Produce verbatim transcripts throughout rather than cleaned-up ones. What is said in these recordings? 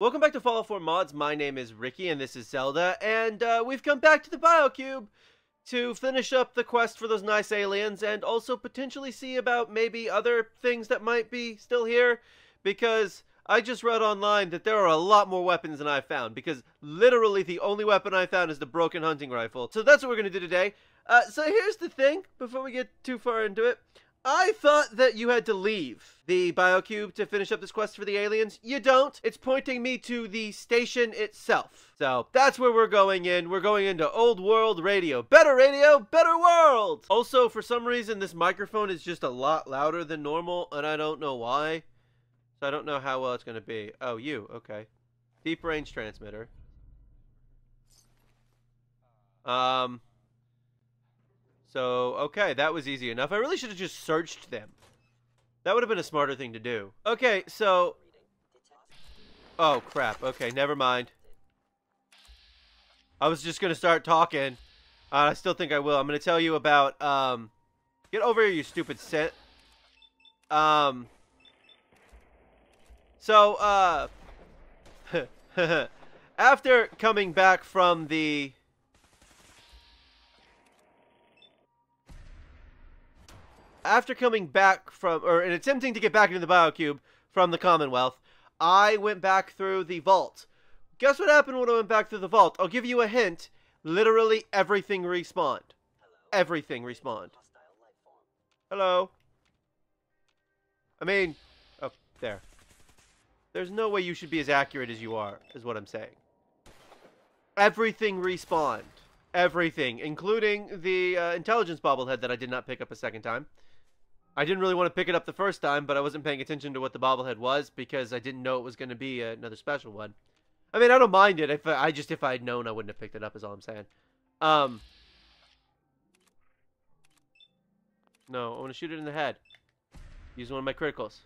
Welcome back to Fallout four Mods. My name is Ricky and this is Zelda, and uh, we've come back to the BioCube to finish up the quest for those nice aliens and also potentially see about maybe other things that might be still here, because I just read online that there are a lot more weapons than I found, because literally the only weapon I found is the broken hunting rifle. So that's what we're going to do today. Uh, so here's the thing, before we get too far into it. I thought that you had to leave the BioCube to finish up this quest for the aliens. You don't. It's pointing me to the station itself. So that's where we're going in. We're going into Old World Radio. Better radio, better world! Also, for some reason, this microphone is just a lot louder than normal, and I don't know why. So I don't know how well it's going to be. Oh, you. Okay. Deep range transmitter. Um... So, okay, that was easy enough. I really should have just searched them. That would have been a smarter thing to do. Okay, so... Oh, crap. Okay, never mind. I was just going to start talking. Uh, I still think I will. I'm going to tell you about... Um, get over here, you stupid scent. Um, so, uh... after coming back from the... After coming back from, or and attempting to get back into the BioCube from the Commonwealth, I went back through the vault. Guess what happened when I went back through the vault? I'll give you a hint. Literally everything respawned. Everything respawned. Hello. I mean, oh, there. There's no way you should be as accurate as you are, is what I'm saying. Everything respawned. Everything, including the uh, intelligence bobblehead that I did not pick up a second time. I didn't really want to pick it up the first time, but I wasn't paying attention to what the bobblehead was because I didn't know it was going to be another special one. I mean, I don't mind it. If I, I just if I had known, I wouldn't have picked it up, is all I'm saying. Um, no, I want to shoot it in the head. Use one of my criticals.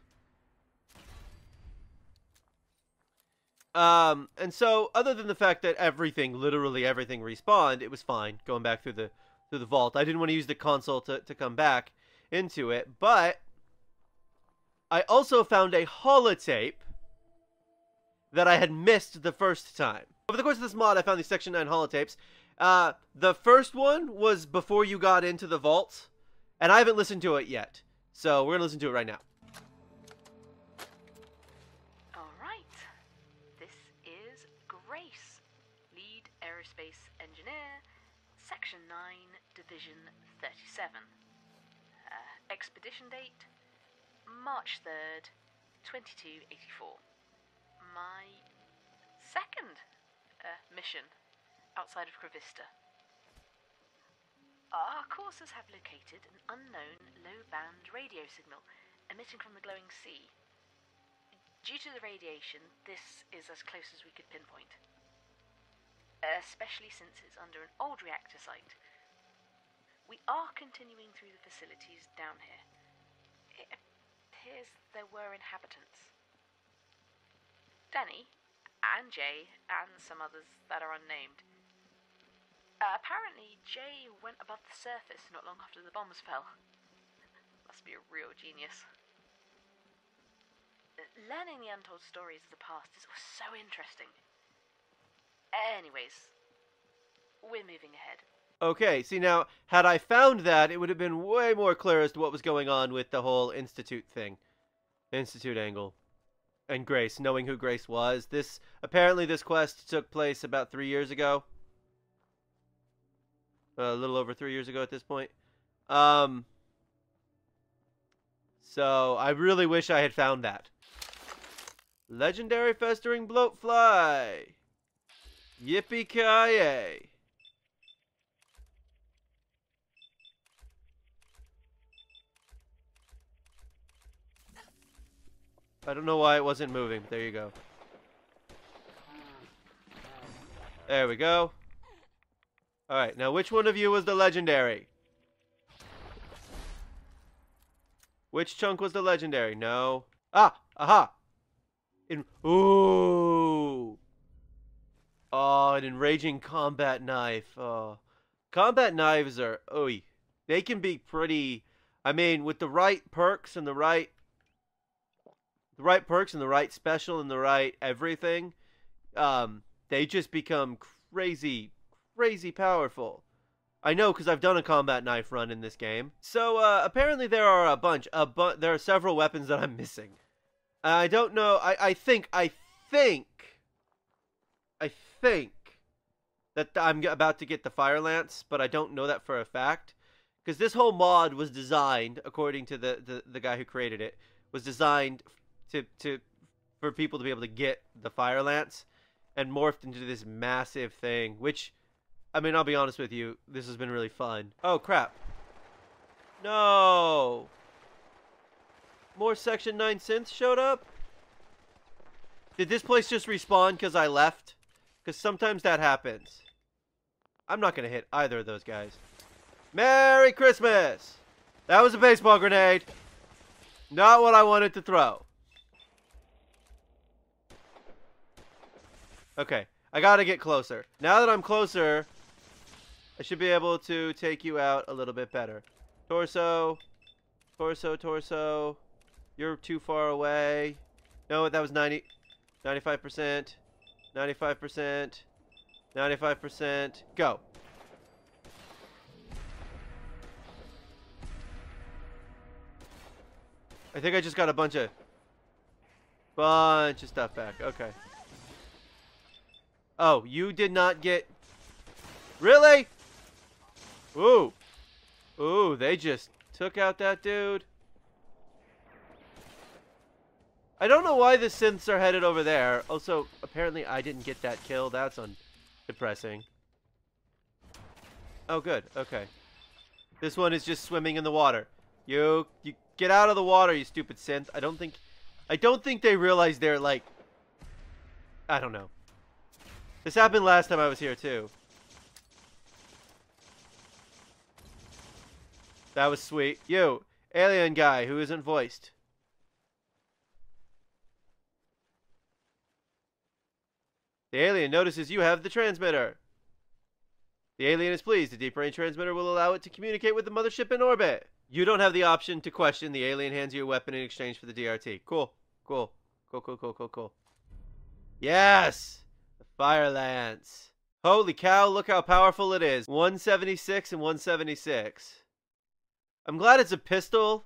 Um, and so, other than the fact that everything, literally everything respawned, it was fine going back through the through the vault. I didn't want to use the console to, to come back into it, but I also found a holotape that I had missed the first time. Over the course of this mod, I found these Section nine holotapes. Uh, the first one was before you got into the vault, and I haven't listened to it yet, so we're going to listen to it right now. Space engineer, Section nine, Division thirty-seven. Uh, expedition date, March third, twenty-two eighty-four. My second uh, mission outside of Crevista. Our coursers have located an unknown low-band radio signal emitting from the glowing sea. Due to the radiation, this is as close as we could pinpoint. Especially since it's under an old reactor site. We are continuing through the facilities down here. It appears there were inhabitants. Danny, and Jay, and some others that are unnamed. Uh, apparently, Jay went above the surface not long after the bombs fell. Must be a real genius. Learning the untold stories of the past is always so interesting. Anyways, we're moving ahead. Okay, see now, had I found that, it would have been way more clear as to what was going on with the whole Institute thing. Institute angle. And Grace, knowing who Grace was. This, apparently this quest took place about three years ago. Uh, a little over three years ago at this point. Um, so, I really wish I had found that. Legendary festering bloatfly! Yippee-ki-yay! I don't know why it wasn't moving. There you go. There we go. Alright, now which one of you was the legendary? Which chunk was the legendary? No. Ah! Aha! In- Ooh! Oh, an enraging combat knife. Oh. Combat knives are... Oy. They can be pretty... I mean, with the right perks and the right... The right perks and the right special and the right everything, um, they just become crazy, crazy powerful. I know because I've done a combat knife run in this game. So uh, apparently there are a bunch, a bu there are several weapons that I'm missing. I don't know, I, I think, I think, I think that I'm about to get the Firelance, but I don't know that for a fact. Because this whole mod was designed, according to the, the, the guy who created it, was designed to, to for people to be able to get the Firelance and morphed into this massive thing, which... I mean, I'll be honest with you, this has been really fun. Oh, crap. No! More Section nine synths showed up? Did this place just respawn because I left? Because sometimes that happens. I'm not going to hit either of those guys. Merry Christmas! That was a baseball grenade. Not what I wanted to throw. Okay, I got to get closer. Now that I'm closer... I should be able to take you out a little bit better. Torso. Torso, torso. You're too far away. No, that was ninety, ninety-five percent. ninety-five percent. ninety-five percent. Go. I think I just got a bunch of... Bunch of stuff back. Okay. Oh, you did not get... Really? Ooh. Ooh, they just took out that dude. I don't know why the synths are headed over there. Also, apparently I didn't get that kill. That's un- depressing. Oh, good. Okay. This one is just swimming in the water. You, you get out of the water, you stupid synth. I don't think... I don't think they realize they're like... I don't know. This happened last time I was here, too. That was sweet. You, alien guy who isn't voiced. The alien notices you have the transmitter. The alien is pleased. The deep range transmitter will allow it to communicate with the mothership in orbit. You don't have the option to question. The alien hands you a weapon in exchange for the D R T. Cool. Cool. Cool, cool, cool, cool, cool. Yes! The Firelance. Holy cow, look how powerful it is. one seventy-six and one seventy-six. I'm glad it's a pistol,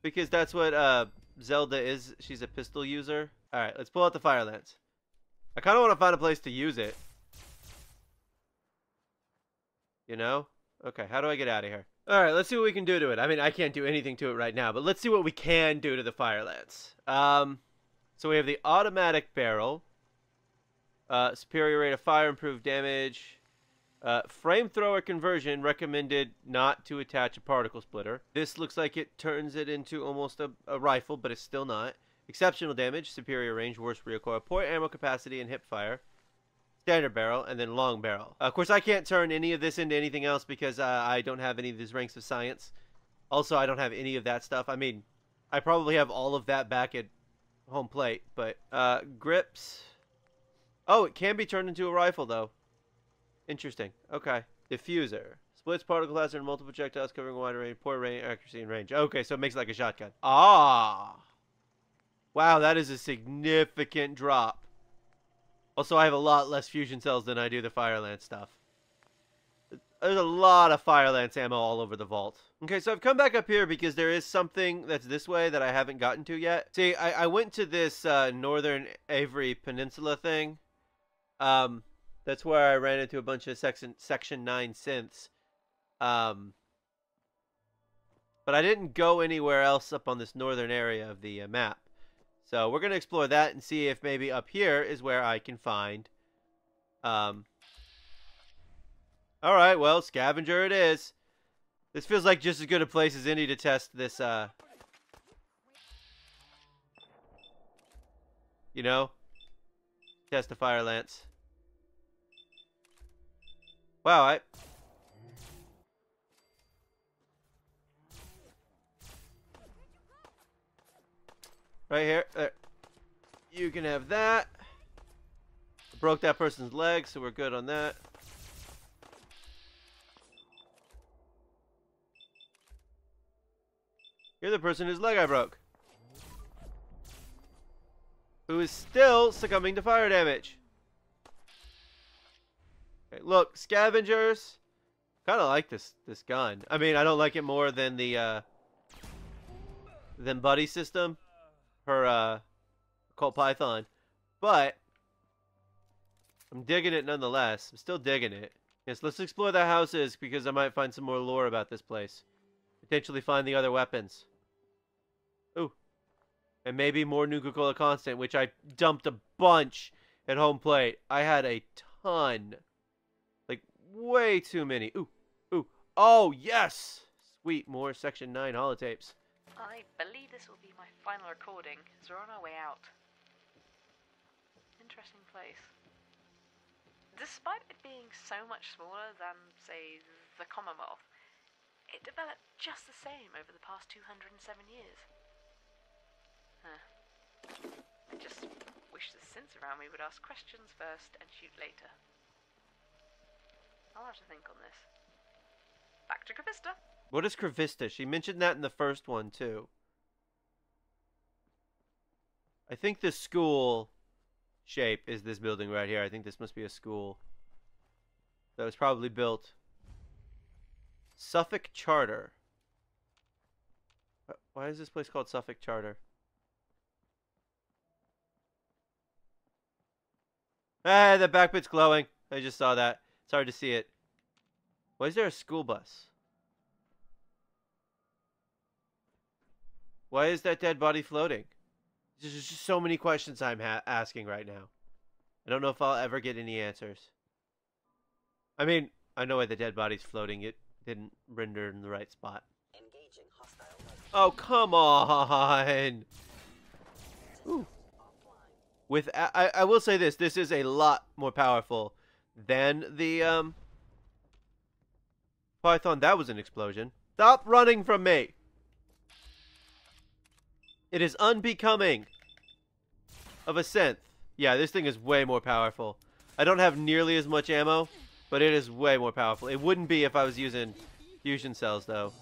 because that's what uh, Zelda is. She's a pistol user. All right, let's pull out the Firelance. I kind of want to find a place to use it. You know? Okay, how do I get out of here? All right, let's see what we can do to it. I mean, I can't do anything to it right now, but let's see what we can do to the Firelance. Um, so we have the automatic barrel, uh, superior rate of fire, improved damage. Uh, frame thrower conversion recommended not to attach a particle splitter. This looks like it turns it into almost a, a rifle, but it's still not. Exceptional damage, superior range, worse recoil, poor ammo capacity, and hip fire. Standard barrel, and then long barrel. Uh, of course, I can't turn any of this into anything else because uh, I don't have any of these ranks of science. Also, I don't have any of that stuff. I mean, I probably have all of that back at home plate, but... Uh, grips. Oh, it can be turned into a rifle, though. Interesting. Okay. Diffuser. Splits particle laser and multiple projectiles covering a wide range, poor range, accuracy, and range. Okay, so it makes it like a shotgun. Ah! Wow, that is a significant drop. Also, I have a lot less fusion cells than I do the Firelance stuff. There's a lot of Firelance ammo all over the vault. Okay, so I've come back up here because there is something that's this way that I haven't gotten to yet. See, I, I went to this uh, Northern Avery Peninsula thing. Um... That's where I ran into a bunch of section, section nine synths. Um, but I didn't go anywhere else up on this northern area of the uh, map. So we're going to explore that and see if maybe up here is where I can find... Um, Alright, well, scavenger it is. This feels like just as good a place as any to test this, uh... You know? Test the Firelance. Wow, I... Right here. There. You can have that. I broke that person's leg, so we're good on that. You're the person whose leg I broke. Who is still succumbing to fire damage. Okay, look, scavengers. Kind of like this this gun. I mean, I don't like it more than the uh, than Buddy system, her uh, Colt Python, but I'm digging it nonetheless. I'm still digging it. Yes, let's explore the houses because I might find some more lore about this place. Potentially find the other weapons. Ooh, and maybe more Nuka Cola Constant, which I dumped a bunch at home plate. I had a ton. Way too many. Ooh, ooh. Oh, yes! Sweet, more Section nine holotapes. I believe this will be my final recording, as we're on our way out. Interesting place. Despite it being so much smaller than, say, the Commonwealth, it developed just the same over the past two hundred seven years. Huh. I just wish the synths around me would ask questions first and shoot later. I'll have to think on this. Back to Crevista. What is Crevista? She mentioned that in the first one, too. I think the school shape is this building right here. I think this must be a school that was probably built. Suffolk Charter. Why is this place called Suffolk Charter? Hey, the back bit's glowing. I just saw that. It's hard to see it. Why is there a school bus? Why is that dead body floating? There's just so many questions I'm ha asking right now. I don't know if I'll ever get any answers. I mean, I know why the dead body's floating. It didn't render in the right spot. Engaging hostile. Oh, come on! Ooh. With I, I will say this. This is a lot more powerful Then the um Python. That was an explosion. Stop running from me. It is unbecoming of a synth. Yeah, this thing is way more powerful. I don't have nearly as much ammo, but it is way more powerful. It wouldn't be if I was using fusion cells though.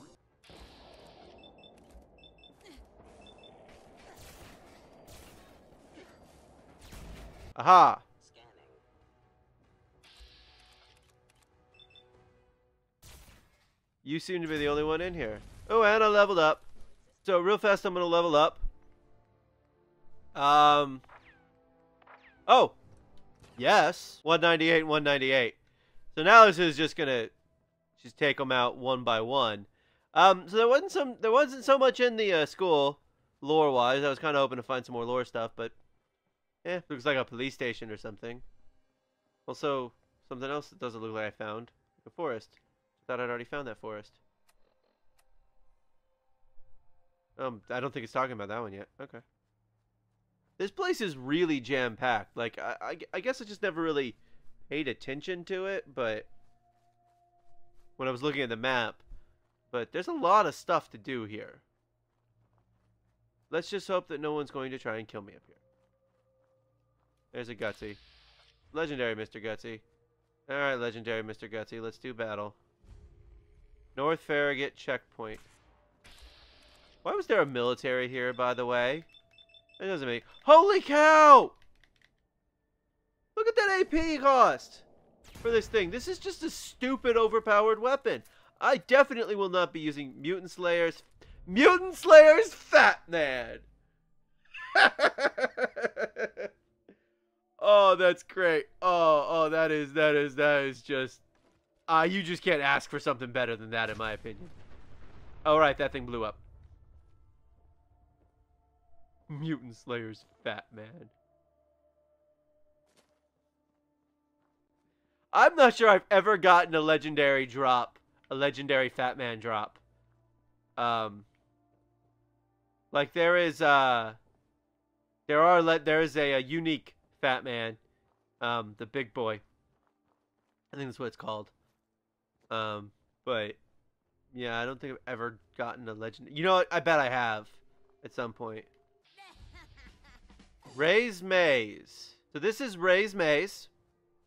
Aha. You seem to be the only one in here. Oh, and I leveled up. So real fast, I'm going to level up. Um. Oh. Yes. one ninety-eight and one ninety-eight. So now this is just going to just take them out one by one. Um. So there wasn't some. There wasn't so much in the uh, school lore-wise. I was kind of hoping to find some more lore stuff, but eh, looks like a police station or something. Also, something else that doesn't look like I found. The forest. I thought I'd already found that forest. Um, I don't think it's talking about that one yet. Okay. This place is really jam-packed. Like, I, I, I guess I just never really paid attention to it, but when I was looking at the map, but there's a lot of stuff to do here. Let's just hope that no one's going to try and kill me up here. There's a Gutsy. Legendary Mister Gutsy. Alright, Legendary Mister Gutsy. Let's do battle. North Farragut checkpoint. Why was there a military here, by the way? It doesn't make... Holy cow! Look at that A P cost for this thing. This is just a stupid overpowered weapon. I definitely will not be using Mutant Slayer's... Mutant Slayer's Fat Man! Oh, that's great. Oh, oh, that is, that is, that is just... Uh, you just can't ask for something better than that, in my opinion. All right, that thing blew up. Mutant Slayer's Fat Man. I'm not sure I've ever gotten a legendary drop, a legendary Fat Man drop. Um, like there is uh, there are le there is a, a unique Fat Man, um, the Big Boy. I think that's what it's called. Um, but yeah, I don't think I've ever gotten a legend. You know what? I bet I have at some point. Rey's Maze. So this is Rey's Maze.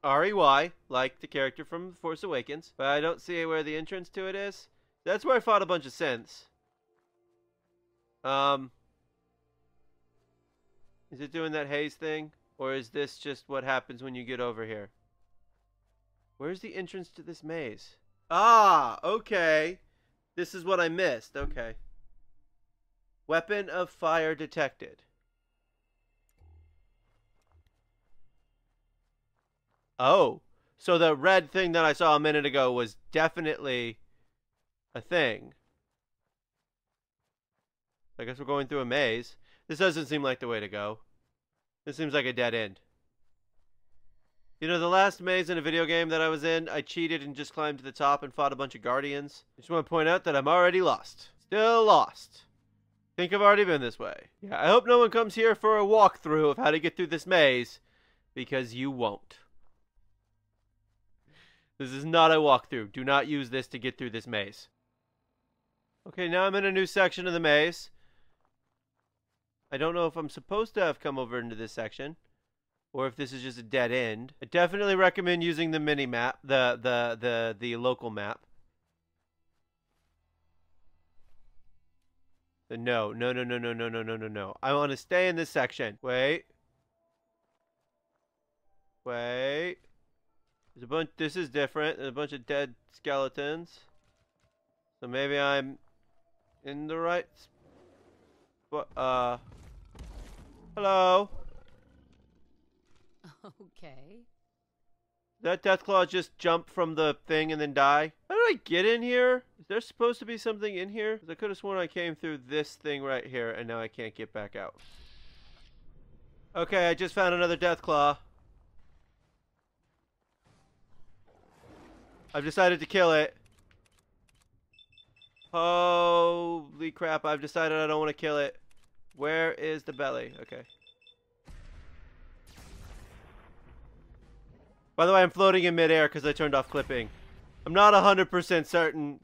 R E Y, like the character from Force Awakens. But I don't see where the entrance to it is. That's where I fought a bunch of synths. Um, is it doing that haze thing? Or is this just what happens when you get over here? Where's the entrance to this maze? Ah, okay. This is what I missed. Okay. Weapon of fire detected. Oh, so the red thing that I saw a minute ago was definitely a thing. I guess we're going through a maze. This doesn't seem like the way to go. This seems like a dead end. You know, the last maze in a video game that I was in, I cheated and just climbed to the top and fought a bunch of guardians. I just want to point out that I'm already lost. Still lost. I think I've already been this way. Yeah, I hope no one comes here for a walkthrough of how to get through this maze, because you won't. This is not a walkthrough. Do not use this to get through this maze. Okay, now I'm in a new section of the maze. I don't know if I'm supposed to have come over into this section, or if this is just a dead end. I definitely recommend using the mini map, the the the the local map. The no, no, no, no, no, no, no, no, no, no. I want to stay in this section. Wait, wait. There's a bunch. This is different. There's a bunch of dead skeletons. So maybe I'm in the right. What? Uh. Hello. Okay. That Deathclaw just jumped from the thing and then die? How did I get in here? Is there supposed to be something in here? I could have sworn I came through this thing right here and now I can't get back out. Okay, I just found another Deathclaw. I've decided to kill it. Holy crap, I've decided I don't want to kill it. Where is the belly? Okay. By the way, I'm floating in midair because I turned off clipping. I'm not one hundred percent certain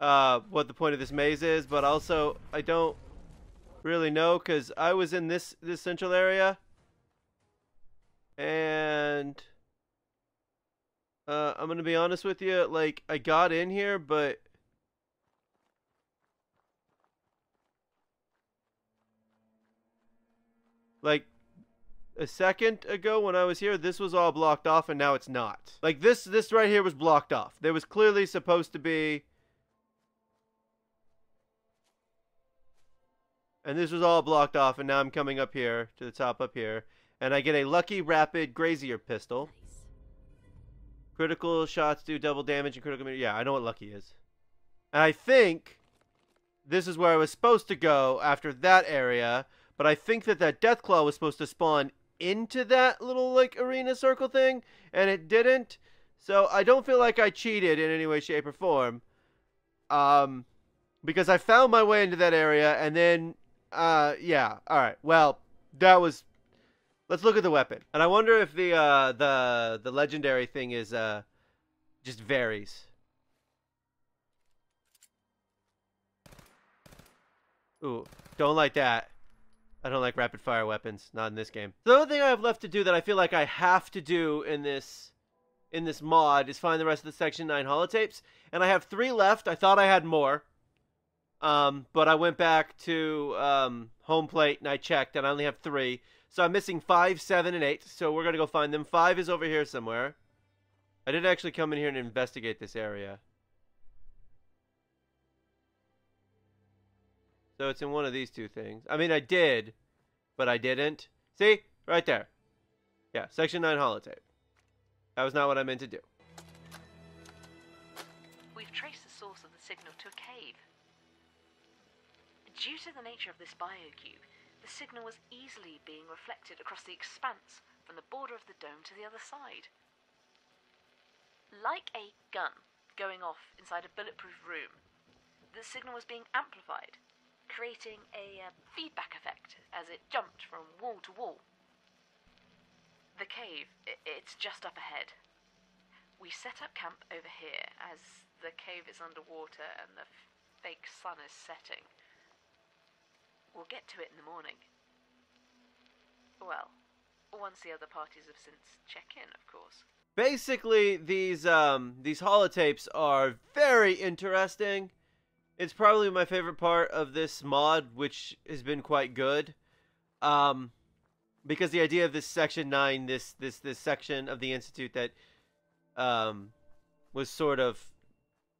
uh, what the point of this maze is, but also I don't really know because I was in this, this central area. And uh, I'm going to be honest with you, like, I got in here, but like, a second ago when I was here, this was all blocked off and now it's not. Like this, this right here was blocked off. There was clearly supposed to be, and this was all blocked off and now I'm coming up here to the top up here and I get a lucky rapid Grazer pistol. Nice. Critical shots do double damage and critical. Yeah, I know what lucky is. And I think this is where I was supposed to go after that area, but I think that that Deathclaw was supposed to spawn into that little like arena circle thing and it didn't, so I don't feel like I cheated in any way, shape, or form, um because I found my way into that area and then uh yeah, all right, well, that was, let's look at the weapon. And I wonder if the uh the the legendary thing is uh just varies. Ooh, don't like that. I don't like rapid fire weapons, not in this game. The only thing I have left to do that I feel like I have to do in this in this mod is find the rest of the Section nine holotapes. And I have three left. I thought I had more. Um, but I went back to um, home plate and I checked and I only have three. So I'm missing five, seven, and eight. So we're going to go find them. Five is over here somewhere. I did actually come in here and investigate this area. So it's in one of these two things. I mean, I did, but I didn't. See? Right there. Yeah, Section nine holotape. That was not what I meant to do. We've traced the source of the signal to a cave. Due to the nature of this BioCube, the signal was easily being reflected across the expanse from the border of the dome to the other side. Like a gun going off inside a bulletproof room, the signal was being amplified, creating a uh, feedback effect as it jumped from wall to wall. The cave, it, it's just up ahead. We set up camp over here as the cave is underwater and the fake sun is setting. We'll get to it in the morning. Well, once the other parties have since checked in, of course. Basically, these, um, these holotapes are very interesting. It's probably my favorite part of this mod, which has been quite good, um, because the idea of this Section nine, this this this section of the Institute that um, was sort of,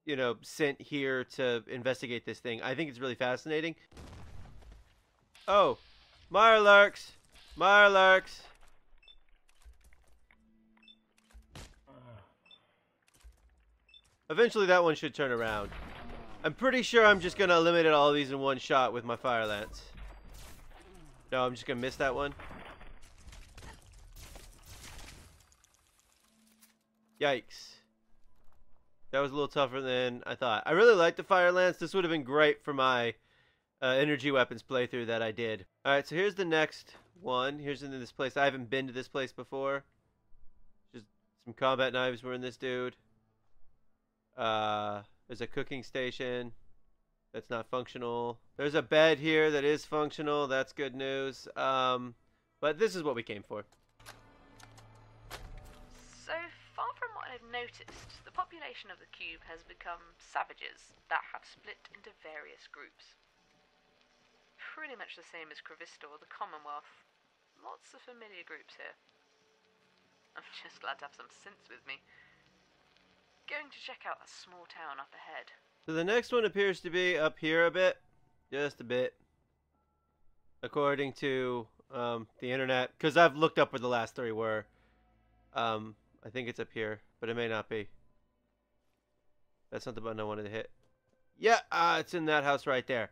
you know, sent here to investigate this thing. I think it's really fascinating. Oh, Marlarks, Marlarks. Eventually that one should turn around. I'm pretty sure I'm just going to eliminate all of these in one shot with my Firelance. No, I'm just going to miss that one. Yikes. That was a little tougher than I thought. I really like the Firelance. This would have been great for my uh, energy weapons playthrough that I did. Alright, so here's the next one. Here's in this place. I haven't been to this place before. Just some combat knives were in this dude. Uh, there's a cooking station that's not functional. There's a bed here that is functional. That's good news. Um, but this is what we came for. So far from what I've noticed, the population of the cube has become savages that have split into various groups. Pretty much the same as Crevista or the Commonwealth. Lots of familiar groups here. I'm just glad to have some sense with me. Going to check out a small town up ahead. So the next one appears to be up here a bit, just a bit, according to um, the internet, because I've looked up where the last three were. Um, I think it's up here, but it may not be. That's not the button I wanted to hit. Yeah, uh, it's in that house right there.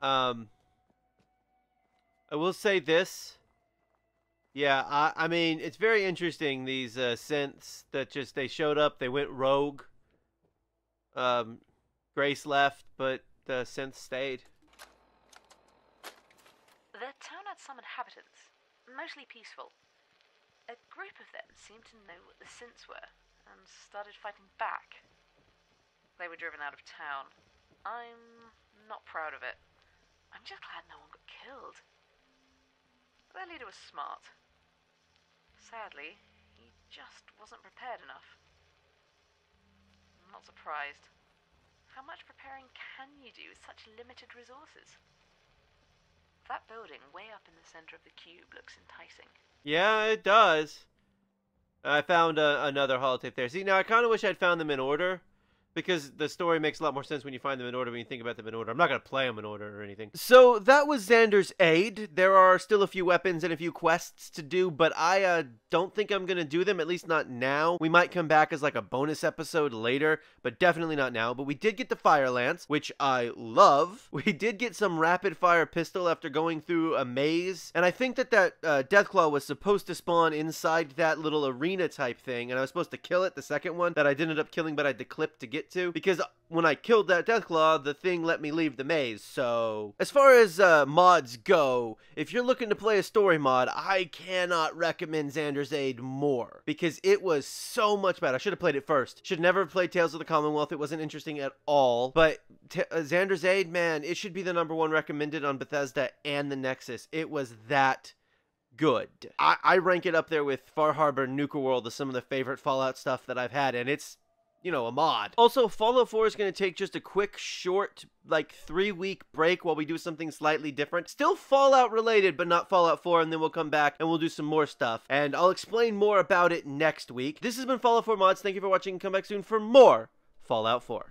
Um, I will say this. Yeah, I, I mean, it's very interesting, these uh, synths that just, they showed up, they went rogue. Um, Grace left, but the synths stayed. The town had some inhabitants, mostly peaceful. A group of them seemed to know what the synths were, and started fighting back. They were driven out of town. I'm not proud of it. I'm just glad no one got killed. Their leader was smart. Sadly, he just wasn't prepared enough. I'm not surprised. How much preparing can you do with such limited resources? That building way up in the center of the cube looks enticing. Yeah, it does. I found uh, another holotape there. See, now I kind of wish I'd found them in order, because the story makes a lot more sense when you find them in order, when you think about them in order. I'm not going to play them in order or anything. So that was Xander's Aid. There are still a few weapons and a few quests to do, but I uh, don't think I'm going to do them, at least not now. We might come back as like a bonus episode later, but definitely not now. But we did get the Firelance, which I love. We did get some rapid-fire pistol after going through a maze. And I think that that uh, Deathclaw was supposed to spawn inside that little arena type thing, and I was supposed to kill it, the second one, that I did end up killing, but I had to clip to get to, because when I killed that Deathclaw, the thing let me leave the maze. So as far as uh, mods go, if you're looking to play a story mod, I cannot recommend Xander's Aid more, because it was so much better. I should have played it first. Should never have played Tales of the Commonwealth. It wasn't interesting at all. But t uh, Xander's Aid, man, it should be the number one recommended on Bethesda and the Nexus. It was that good. I, I rank it up there with Far Harbor, Nuka World as some of the favorite Fallout stuff that I've had, and it's, you know, a mod. Also, Fallout four is going to take just a quick, short, like, three-week break while we do something slightly different. Still Fallout-related, but not Fallout four, and then we'll come back and we'll do some more stuff. And I'll explain more about it next week. This has been Fallout four Mods. Thank you for watching. Come back soon for more Fallout four.